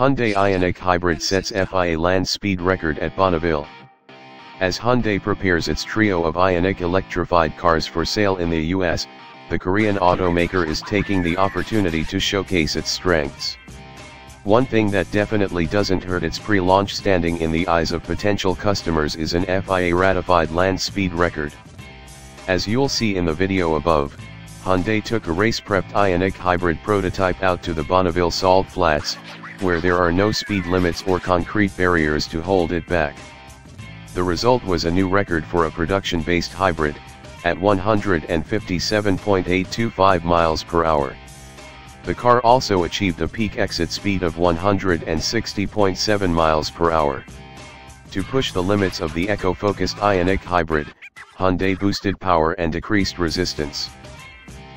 Hyundai IONIQ Hybrid sets FIA land speed record at Bonneville. As Hyundai prepares its trio of IONIQ electrified cars for sale in the US, the Korean automaker is taking the opportunity to showcase its strengths. One thing that definitely doesn't hurt its pre-launch standing in the eyes of potential customers is an FIA-ratified land speed record. As you'll see in the video above, Hyundai took a race-prepped IONIQ hybrid prototype out to the Bonneville Salt Flats, where there are no speed limits or concrete barriers to hold it back. The result was a new record for a production-based hybrid, at 157.825 miles per hour. The car also achieved a peak exit speed of 160.7 miles per hour. To push the limits of the eco-focused IONIQ hybrid, Hyundai boosted power and decreased resistance.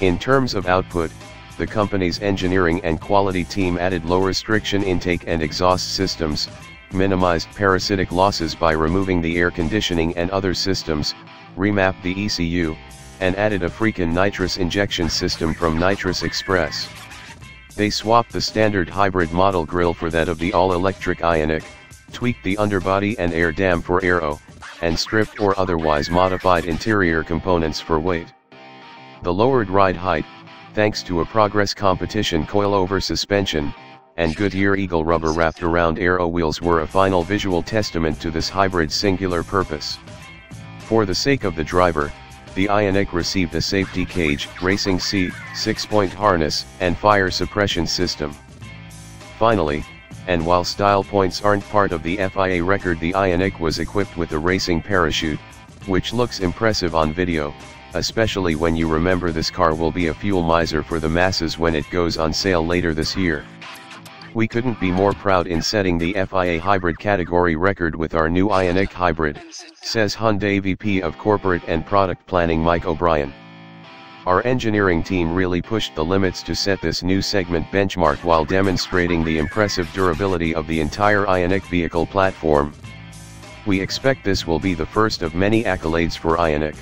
In terms of output, the company's engineering and quality team added low restriction intake and exhaust systems, minimized parasitic losses by removing the air conditioning and other systems, remapped the ECU, and added a freaking nitrous injection system from Nitrous Express. They swapped the standard hybrid model grille for that of the all-electric IONIQ, tweaked the underbody and air dam for aero, and stripped or otherwise modified interior components for weight. The lowered ride height, thanks to a Progress Competition coilover suspension, and Goodyear Eagle rubber wrapped around aero wheels were a final visual testament to this hybrid's singular purpose. For the sake of the driver, the IONIQ received a safety cage, racing seat, 6-point harness, and fire suppression system. Finally, and while style points aren't part of the FIA record, the IONIQ was equipped with a racing parachute, which looks impressive on video, especially when you remember this car will be a fuel miser for the masses when it goes on sale later this year. We couldn't be more proud in setting the FIA hybrid category record with our new IONIQ hybrid, says Hyundai VP of Corporate and Product Planning Mike O'Brien. Our engineering team really pushed the limits to set this new segment benchmark while demonstrating the impressive durability of the entire IONIQ vehicle platform. We expect this will be the first of many accolades for IONIQ.